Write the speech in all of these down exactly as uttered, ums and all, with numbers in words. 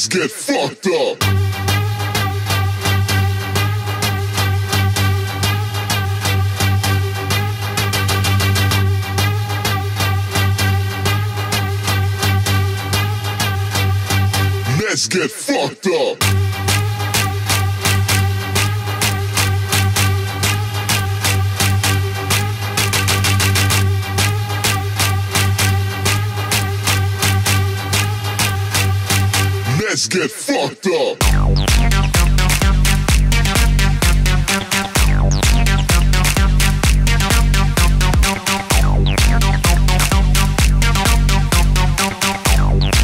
let's get fucked up. Let's get fucked up. Let's get fucked up. Let's get fucked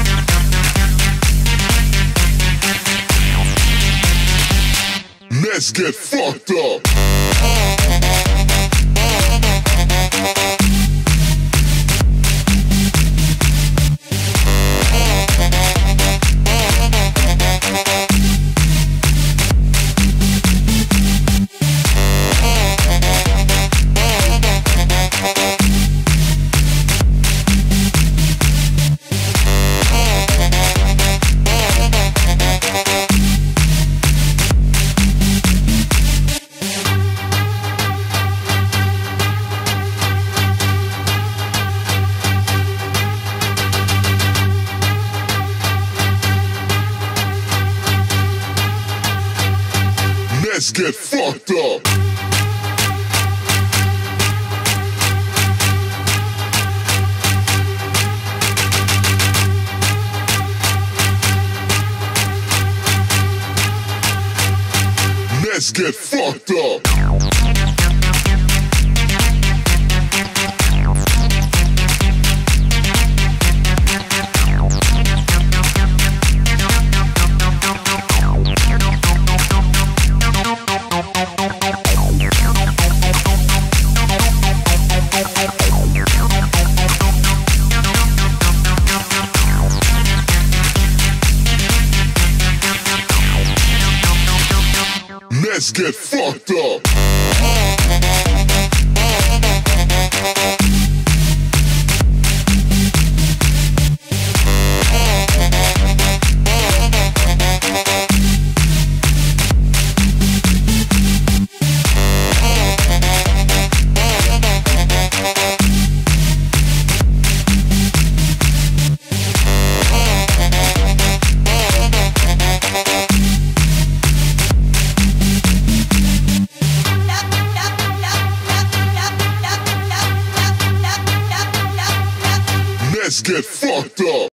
up. Let's get fucked up. Let's get fucked up. Let's get fucked up. Let's get fucked up.